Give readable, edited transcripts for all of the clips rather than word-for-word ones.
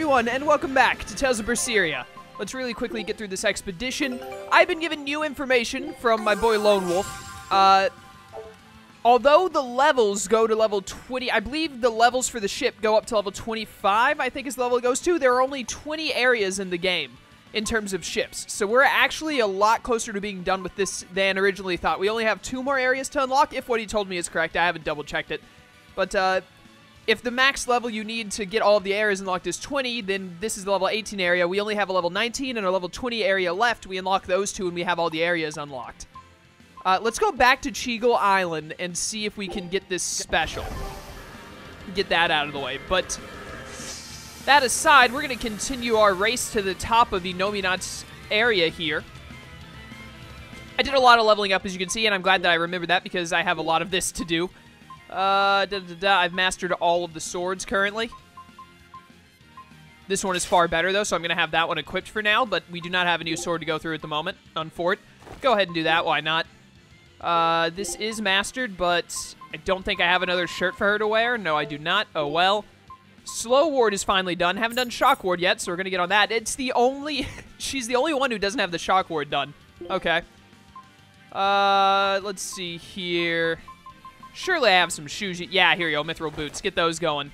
everyone, and welcome back to Tales of Berseria. Let's really quickly get through this expedition. I've been given new information from my boy Lone Wolf. Although the levels go to level 20, I believe the levels for the ship go up to level 25, I think is the level it goes to. There are only 20 areas in the game in terms of ships. So we're actually a lot closer to being done with this than originally thought. We only have 2 more areas to unlock, if what he told me is correct. I haven't double-checked it. But, if the max level you need to get all of the areas unlocked is 20, then this is the level 18 area. We only have a level 19 and a level 20 area left. We unlock those 2 and we have all the areas unlocked. Let's go back to Cheagle Island and see if we can get this special. Get that out of the way. But that aside, we're going to continue our race to the top of the Nomina's area here. I did a lot of leveling up, as you can see, and I'm glad that I remembered that because I have a lot of this to do. I've mastered all of the swords currently. This one is far better, though, so I'm going to have that one equipped for now, but we do not have a new sword to go through at the moment. Unfort. Go ahead and do that. Why not? This is mastered, but I don't think I have another shirt for her to wear. No, I do not. Oh, well. Slow Ward is finally done. Haven't done Shock Ward yet, so we're going to get on that. It's the only... She's the only one who doesn't have the Shock Ward done. Okay. Let's see here... Surely I have some shoes. Yeah, here you go. Mithril boots. Get those going.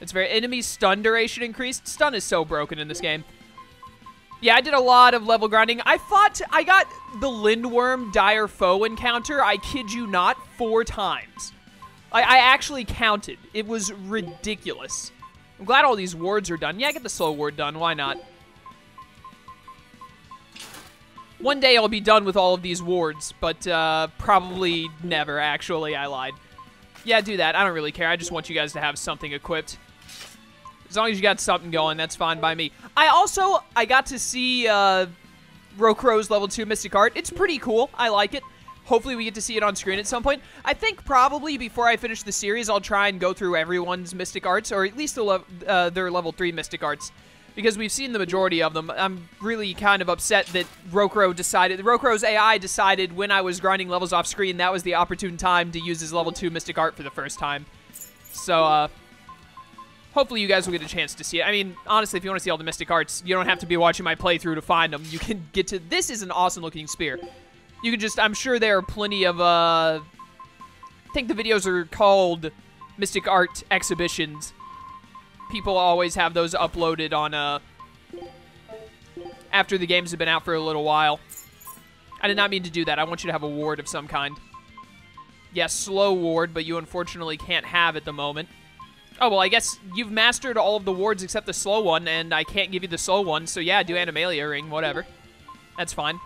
It's very... Enemy stun duration increased. Stun is so broken in this game. Yeah, I did a lot of level grinding. I thought... I got the Lindworm Dire Foe encounter, I kid you not, 4 times. I actually counted. It was ridiculous. I'm glad all these wards are done. Yeah, get the slow ward done. Why not? One day I'll be done with all of these wards, but probably never, actually. I lied. Yeah, do that. I don't really care. I just want you guys to have something equipped. As long as you got something going, that's fine by me. I got to see Rokurou's level 2 Mystic Art. It's pretty cool. I like it. Hopefully we get to see it on screen at some point. I think probably before I finish the series, I'll try and go through everyone's Mystic Arts, or at least their level 3 Mystic Arts. Because we've seen the majority of them. I'm really kind of upset that Rokurou's AI decided when I was grinding levels off screen, that was the opportune time to use his level 2 Mystic Art for the first time. So, hopefully you guys will get a chance to see it. I mean, honestly, if you want to see all the Mystic Arts, you don't have to be watching my playthrough to find them. You can get to... This is an awesome-looking spear. You can just... I'm sure there are plenty of, I think the videos are called Mystic Art Exhibitions. People always have those uploaded on, after the games have been out for a little while. I did not mean to do that. I want you to have a ward of some kind. Yes, slow ward, but you unfortunately can't have at the moment. Oh, well, I guess you've mastered all of the wards except the slow one, and I can't give you the slow one, so yeah, do Animalia Ring, whatever. That's fine.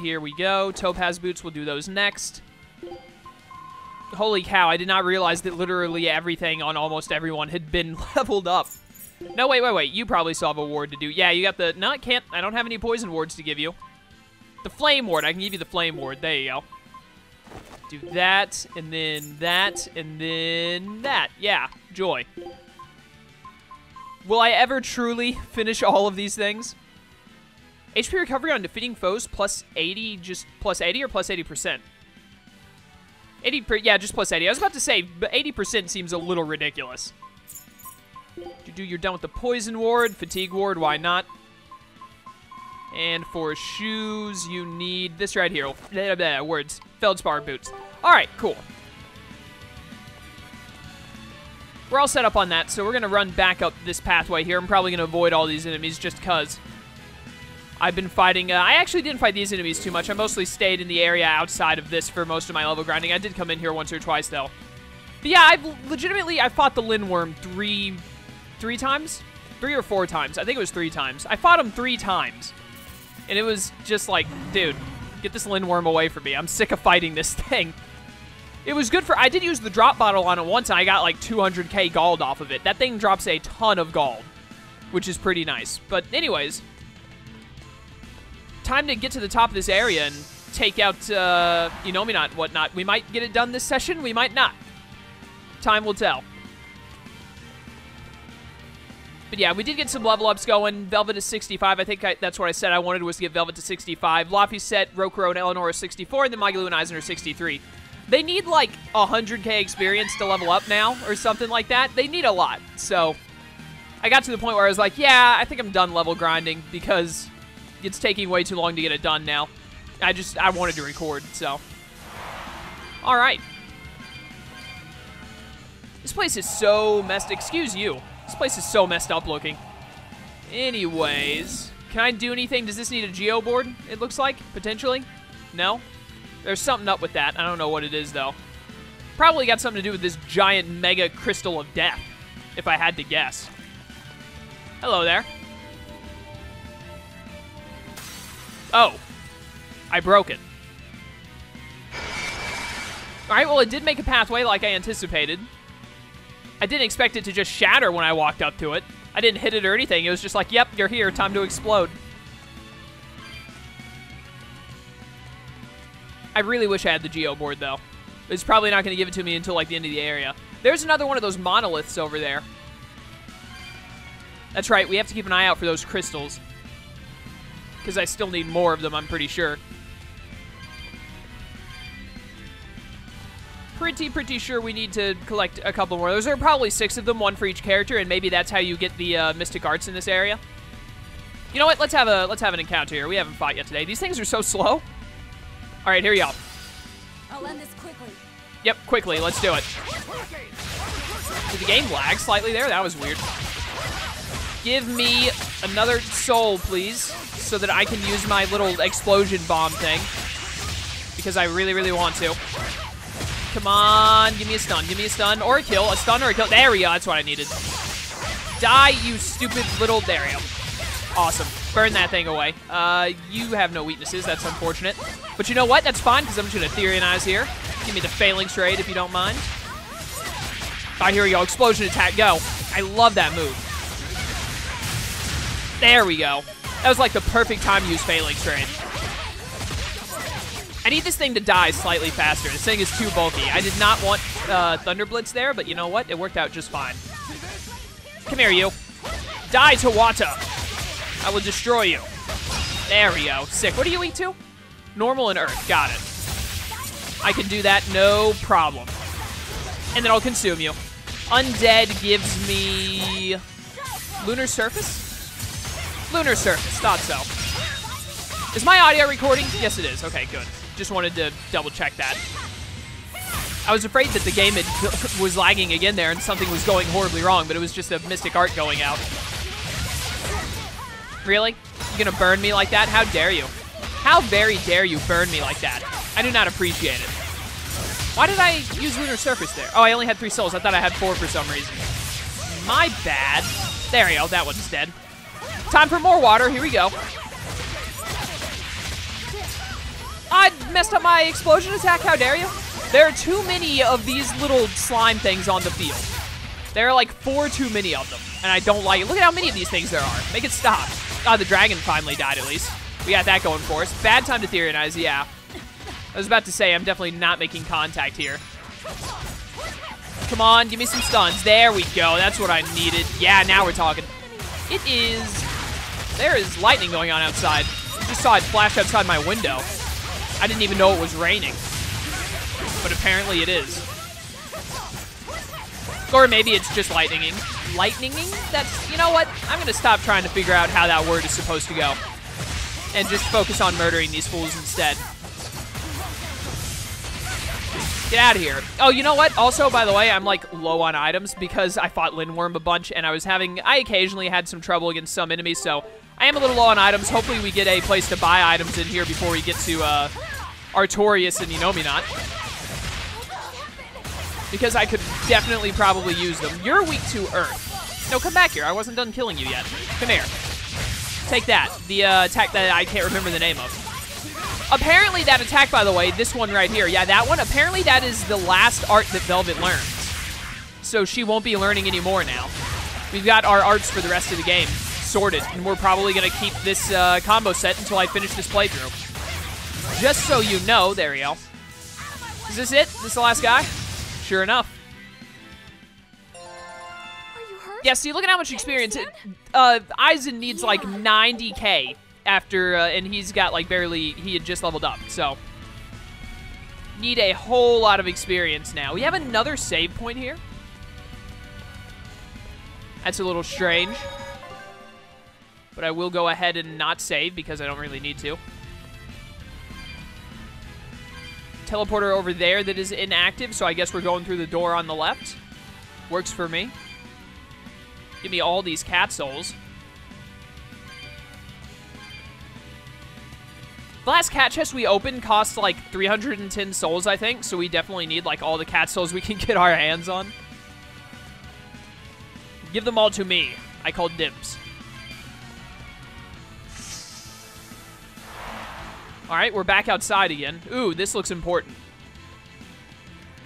Here we go. Topaz Boots, we'll do those next. Holy cow, I did not realize that literally everything on almost everyone had been leveled up. No, wait. You probably still have a ward to do. Yeah, you got the... No, I can't. I don't have any poison wards to give you. The flame ward. I can give you the flame ward. There you go. Do that, and then that, and then that. Yeah, joy. Will I ever truly finish all of these things? HP recovery on defeating foes plus 80, just plus 80 or plus 80%? 80, yeah, just plus 80. I was about to say, but 80% seems a little ridiculous. You're done with the poison ward, fatigue ward, why not? And for shoes, you need this right here. Words. Feldspar boots. Alright, cool. We're all set up on that, so we're going to run back up this pathway here. I'm probably going to avoid all these enemies just because I've been fighting... I actually didn't fight these enemies too much. I mostly stayed in the area outside of this for most of my level grinding. I did come in here once or twice, though. But yeah, I fought the Lindworm three times? 3 or 4 times. I think it was 3 times. I fought him 3 times. And it was just like, dude, get this Lindworm away from me. I'm sick of fighting this thing. It was good for... I did use the drop bottle on it once, and I got like 200k gold off of it. That thing drops a ton of gold, which is pretty nice. But anyways... Time to get to the top of this area and take out Unominat and whatnot. We might get it done this session. We might not. Time will tell. But yeah, we did get some level ups going. Velvet is 65. I think that's what I said I wanted was to get Velvet to 65. Laphicet, Rokurou, and Eleanor are 64. And then Magilou and Eizen are 63. They need like 100k experience to level up now or something like that. They need a lot. So I got to the point where I was like, yeah, I think I'm done level grinding because it's taking way too long to get it done now. I wanted to record, so. All right. This place is so messed. Excuse you. This place is so messed up looking. Anyways, can I do anything? Does this need a geo board? It looks like, potentially. No? There's something up with that. I don't know what it is, though. Probably got something to do with this giant mega crystal of death, if I had to guess. Hello there. Oh. I broke it. Alright, well, it did make a pathway like I anticipated. I didn't expect it to just shatter when I walked up to it. I didn't hit it or anything. It was just like, yep, you're here. Time to explode. I really wish I had the geo board, though. It's probably not going to give it to me until, like, the end of the area. There's another one of those monoliths over there. That's right. We have to keep an eye out for those crystals. Because I still need more of them, I'm pretty sure. Pretty sure we need to collect a couple more. Those are probably 6 of them, 1 for each character, and maybe that's how you get the mystic arts in this area. You know what? Let's have an encounter here. We haven't fought yet today. These things are so slow. All right, here y'all. I'll end this quickly. Yep, quickly. Let's do it. Did the game lag slightly there? That was weird. Give me another soul, please, so that I can use my little explosion bomb thing because I really want to. Come on, give me a stun. Give me a stun or a kill. A stun or a kill. There we go. That's what I needed. Die, you stupid little... There we go. Awesome. Burn that thing away. You have no weaknesses. That's unfortunate. But you know what? That's fine because I'm just going to Therionize here. Give me the Phalanx raid if you don't mind. All right, here we go. Explosion attack. Go. I love that move. There we go. That was like the perfect time to use Phalanx raid. I need this thing to die slightly faster. This thing is too bulky. I did not want Thunder Blitz there, but you know what? It worked out just fine. Come here, you. Die, Tawata. I will destroy you. There we go. Sick. What are you weak to? Normal and Earth. Got it. I can do that. No problem. And then I'll consume you. Undead gives me... Lunar Surface? Lunar Surface. Thought so. Is my audio recording? Yes, it is. Okay, good. Just wanted to double check that. I was afraid that the game was lagging again there and something was going horribly wrong, but it was just a mystic art going out. Really? You're gonna burn me like that? How dare you? How very dare you burn me like that? I do not appreciate it. Why did I use Lunar Surface there? Oh, I only had 3 souls. I thought I had 4 for some reason. My bad. There we go. That one's dead. Time for more water. Here we go. I messed up my explosion attack. How dare you? There are too many of these little slime things on the field. There are like 4 too many of them, and I don't like it. Look at how many of these things there are. Make it stop. Ah, the dragon finally died at least. We got that going for us. Bad time to Therionize, yeah. I was about to say, I'm definitely not making contact here. Come on, give me some stuns. There we go. That's what I needed. Yeah, now we're talking. It is... There is lightning going on outside. I just saw it flash outside my window. I didn't even know it was raining, but apparently it is. Or maybe it's just lightninging. Lightninging? That's, you know what? I'm going to stop trying to figure out how that word is supposed to go and just focus on murdering these fools instead. Get out of here. Oh, you know what? Also, by the way, I'm like low on items because I fought Lindworm a bunch and I occasionally had some trouble against some enemies, so I am a little low on items. Hopefully we get a place to buy items in here before we get to Artorius and you know me not. Because I could definitely probably use them. You're weak to Earth. No, come back here. I wasn't done killing you yet. Come here. Take that. The attack that I can't remember the name of. Apparently that attack, by the way, this one right here. Yeah, that one. Apparently that is the last art that Velvet learns. So she won't be learning anymore now. We've got our arts for the rest of the game sorted, and we're probably going to keep this combo set until I finish this playthrough. Just so you know, there we go. Is this it? Is this the last guy? Sure enough. Are you hurt? Yeah, see, look at how much experience. Eizen needs like 90k after, and he's got like barely, he had just leveled up, so. need a whole lot of experience now. We have another save point here. That's a little strange. But I will go ahead and not save because I don't really need to. Teleporter over there that is inactive, so I guess we're going through the door on the left. Works for me. Give me all these cat souls. The last cat chest we opened cost like 310 souls, I think, so we definitely need like all the cat souls we can get our hands on. Give them all to me. I call dibs. Alright, we're back outside again. Ooh, this looks important.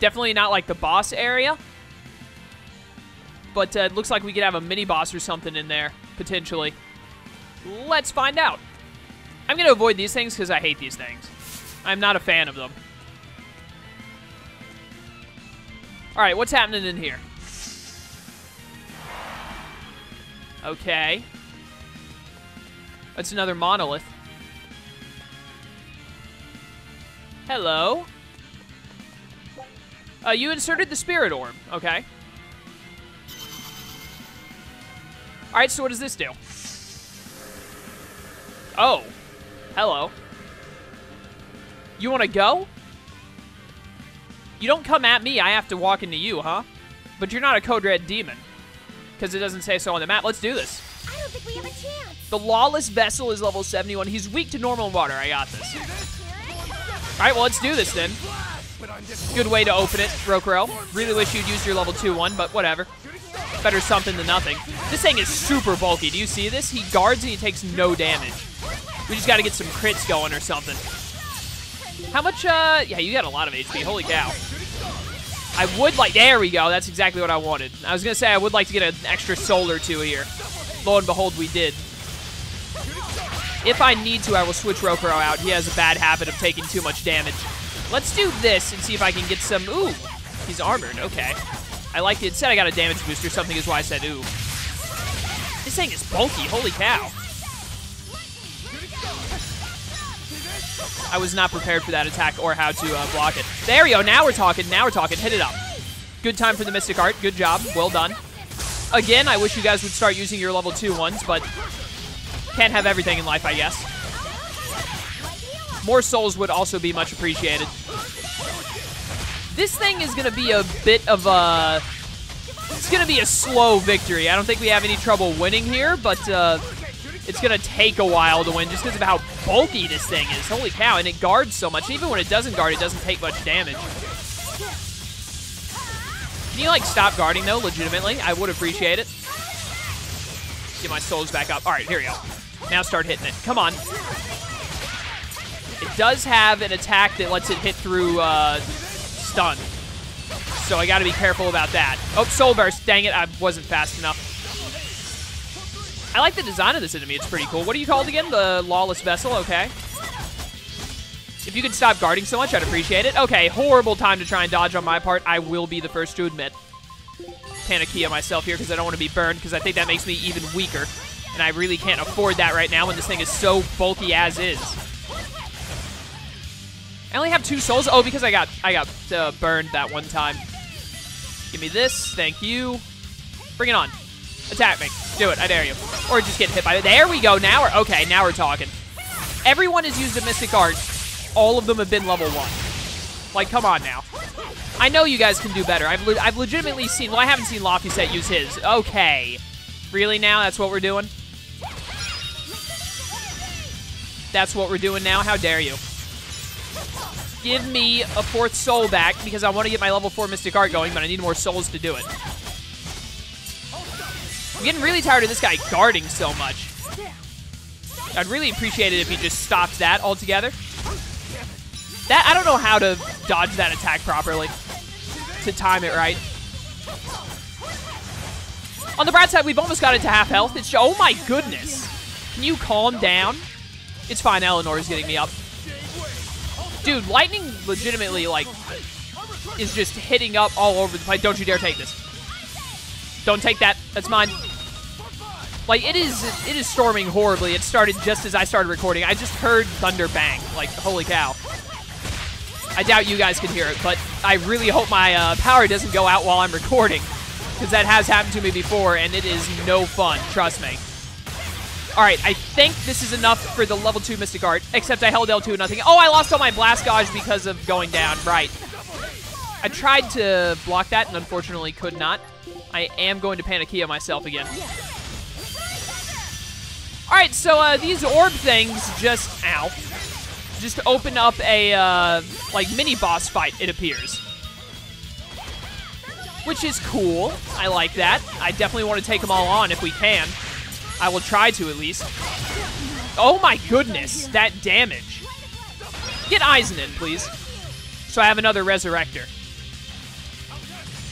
Definitely not like the boss area. But it looks like we could have a mini-boss or something in there, potentially. Let's find out. I'm going to avoid these things because I hate these things. I'm not a fan of them. Alright, what's happening in here? Okay. That's another monolith. Hello. You inserted the spirit orb. Okay. Alright, so what does this do? Oh. Hello. You want to go? You don't come at me, I have to walk into you, huh? But you're not a Code Red demon. Because it doesn't say so on the map. Let's do this. I don't think we have a chance. The Lawless Vessel is level 71. He's weak to normal water. I got this. Alright, well, let's do this then. Good way to open it, Rokurou. Really wish you'd used your level 2 one, but whatever. Better something than nothing. This thing is super bulky. Do you see this? He guards and he takes no damage. We just got to get some crits going or something. How much, yeah, you got a lot of HP. Holy cow. I would like... There we go. That's exactly what I wanted. I was going to say I would like to get an extra soul or two here. Lo and behold, we did. If I need to, I will switch Rokurou out. He has a bad habit of taking too much damage. Let's do this and see if I can get some... Ooh, he's armored. Okay. I liked it. It said I got a damage boost or something is why I said ooh. This thing is bulky. Holy cow. I was not prepared for that attack or how to block it. There we go. Now we're talking. Now we're talking. Hit it up. Good time for the Mystic Art. Good job. Well done. Again, I wish you guys would start using your level 2 ones, but can't have everything in life, I guess. More souls would also be much appreciated. This thing is going to be a bit of a... It's going to be a slow victory. I don't think we have any trouble winning here, but... It's going to take a while to win just because of how bulky this thing is. Holy cow, and it guards so much. Even when it doesn't guard, it doesn't take much damage. Can you, like, stop guarding, though, legitimately? I would appreciate it. Get my souls back up. All right, here we go. Now start hitting it. Come on. It does have an attack that lets it hit through stun. So I got to be careful about that. Oh, soul burst. Dang it, I wasn't fast enough. I like the design of this enemy. It's pretty cool. What are you called again? The Lawless Vessel. Okay. If you could stop guarding so much, I'd appreciate it. Okay, horrible time to try and dodge on my part. I will be the first to admit. Panacea myself here because I don't want to be burned because I think that makes me even weaker. And I really can't afford that right now when this thing is so bulky as is. I only have 2 souls. Oh, because I got burned that one time. Give me this. Thank you. Bring it on. Attack me. Do it. I dare you. Or just get hit by it. There we go. Now we're... Okay, now we're talking. Everyone has used a Mystic Art. All of them have been level 1. Like, come on now. I know you guys can do better. I've legitimately seen... Well, I haven't seen Laphicet use his. Okay. Really now? That's what we're doing? That's what we're doing now? How dare you? Give me a 4th soul back because I want to get my level 4 Mystic Art going, but I need more souls to do it. I'm getting really tired of this guy guarding so much. I'd really appreciate it if he just stopped that altogether. That I don't know how to dodge that attack properly. To time it right. On the bright side, we've almost got it to half health. It's oh my goodness. Can you calm down? It's fine, Eleanor is getting me up. Dude, lightning legitimately, like, is just hitting up all over the place. Don't you dare take this. Don't take that. That's mine. Like, it is storming horribly. It started just as I started recording. I just heard thunder bang. Like, holy cow. I doubt you guys can hear it, but I really hope my power doesn't go out while I'm recording, because that has happened to me before, and it is no fun, trust me. Alright, I think this is enough for the level 2 Mystic Art, except I held L2 and nothing. Oh, I lost all my Blast Gauge because of going down, right. I tried to block that and unfortunately could not. I am going to Panacea myself again. Alright, so these orb things just, ow, just open up a, like, mini-boss fight, it appears. Which is cool. I like that. I definitely want to take them all on if we can. I will try to, at least. Oh my goodness, that damage. Get Eizen in, please. So I have another Resurrector.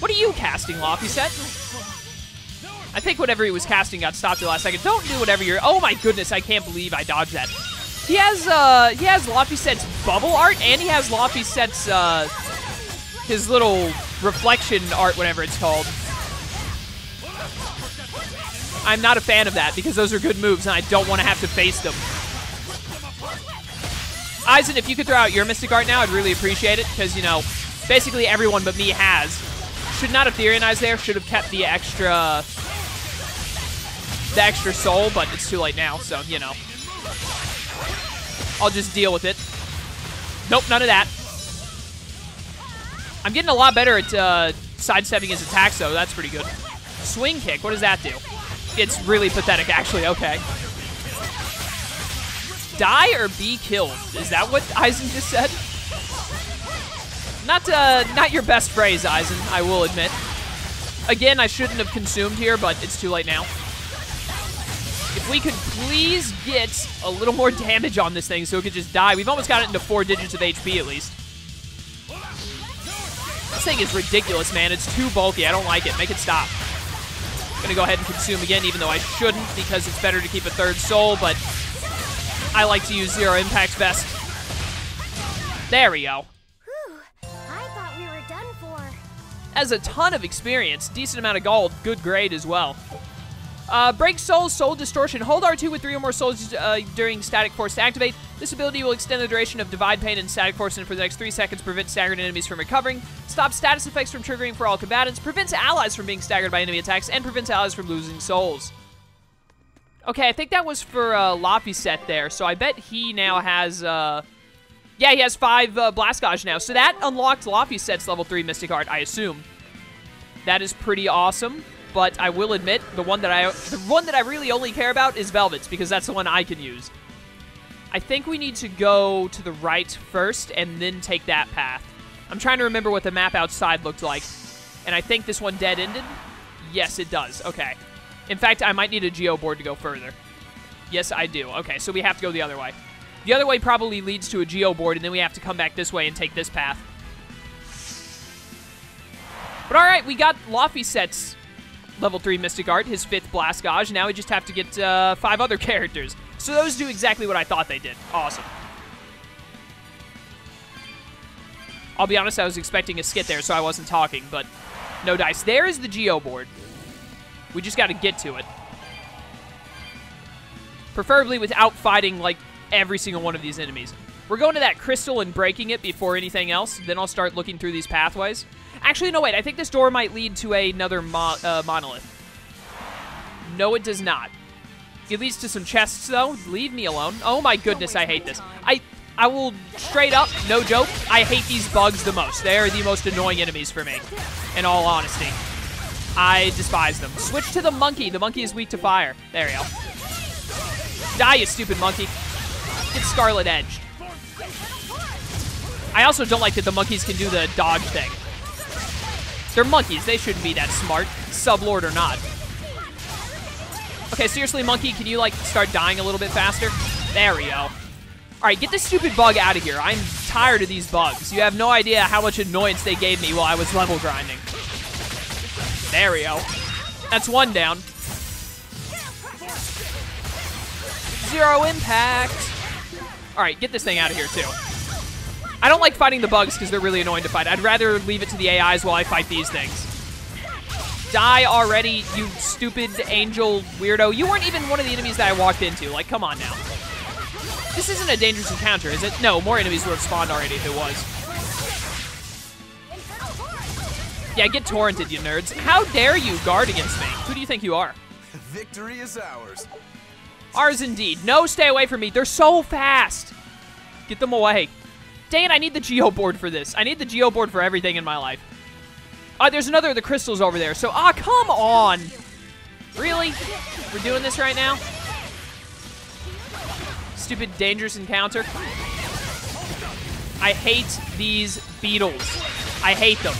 What are you casting, Laphicet? I think whatever he was casting got stopped at the last second. Don't do whatever you're... Oh my goodness, I can't believe I dodged that. He has Laphicet's bubble art, and he has Laphicet's, his little reflection art, whatever it's called. I'm not a fan of that, because those are good moves, and I don't want to have to face them. Eizen, if you could throw out your Mystic Art now, I'd really appreciate it, because, you know, basically everyone but me has. Should not have Therionize there, should have kept the extra soul, but it's too late now, so, you know. I'll just deal with it. Nope, none of that. I'm getting a lot better at sidestepping his attacks, though. That's pretty good. Swing kick, what does that do? It's really pathetic, actually. Okay. Die or be killed. Is that what Eizen just said? Not your best phrase, Eizen, I will admit. Again, I shouldn't have consumed here, but it's too late now. If we could please get a little more damage on this thing so it could just die. We've almost got it into 4 digits of HP, at least. This thing is ridiculous, man. It's too bulky. I don't like it. Make it stop. Gonna go ahead and consume again, even though I shouldn't, because it's better to keep a third soul, but I like to use 0 impacts best. There we go. Whew, I thought we were done for. As a ton of experience, decent amount of gold, good grade as well. Break souls, soul distortion. Hold R2 with 3 or more souls during Static Force to activate. This ability will extend the duration of Divide Pain and Static Force, and for the next 3 seconds, prevent staggered enemies from recovering, stops status effects from triggering for all combatants, prevents allies from being staggered by enemy attacks, and prevents allies from losing souls. Okay, I think that was for Laphicet there, so I bet he now has... yeah, he has 5 Blast Gauge now, so that unlocked Laphicet's level 3 Mystic Art, I assume. That is pretty awesome. But I will admit, the one that I really only care about is Velvet's, because that's the one I can use. I think we need to go to the right first and then take that path. I'm trying to remember what the map outside looked like. And I think this one dead-ended? Yes, it does. Okay. In fact, I might need a Geo Board to go further. Yes, I do. Okay, so we have to go the other way. The other way probably leads to a Geo Board, and then we have to come back this way and take this path. But alright, we got Laphicet's level 3 Mystic Art, his 5th Blast Gauge. Now we just have to get 5 other characters. So those do exactly what I thought they did. Awesome. I'll be honest, I was expecting a skit there, so I wasn't talking, but no dice. There is the Geo Board. We just got to get to it. Preferably without fighting, like, every single one of these enemies. We're going to that crystal and breaking it before anything else. Then I'll start looking through these pathways. Actually, no, wait. I think this door might lead to another monolith. No, it does not. It leads to some chests, though. Leave me alone. Oh, my goodness, I hate this. I will straight up, no joke, I hate these bugs the most. They are the most annoying enemies for me, in all honesty. I despise them. Switch to the monkey. The monkey is weak to fire. There we go. Die, you stupid monkey. Get Scarlet Edged. I also don't like that the monkeys can do the dodge thing. They're monkeys. They shouldn't be that smart, Sublord or not. Okay, seriously, monkey, can you, like, start dying a little bit faster? There we go. All right, get this stupid bug out of here. I'm tired of these bugs. You have no idea how much annoyance they gave me while I was level grinding. There we go. That's one down. 0 impact. All right, get this thing out of here, too. I don't like fighting the bugs because they're really annoying to fight. I'd rather leave it to the AIs while I fight these things. Die already, you stupid angel weirdo. You weren't even one of the enemies that I walked into. Like, come on now. This isn't a dangerous encounter, is it? No, more enemies would have spawned already if it was. Yeah, get torrented, you nerds. How dare you guard against me? Who do you think you are? Victory is ours. Ours indeed. No, stay away from me. They're so fast. Get them away. Dang it, I need the Geo Board for this. I need the Geo Board for everything in my life. Oh, there's another of the crystals over there. So, come on. Really? We're doing this right now? Stupid dangerous encounter. I hate these beetles. I hate them.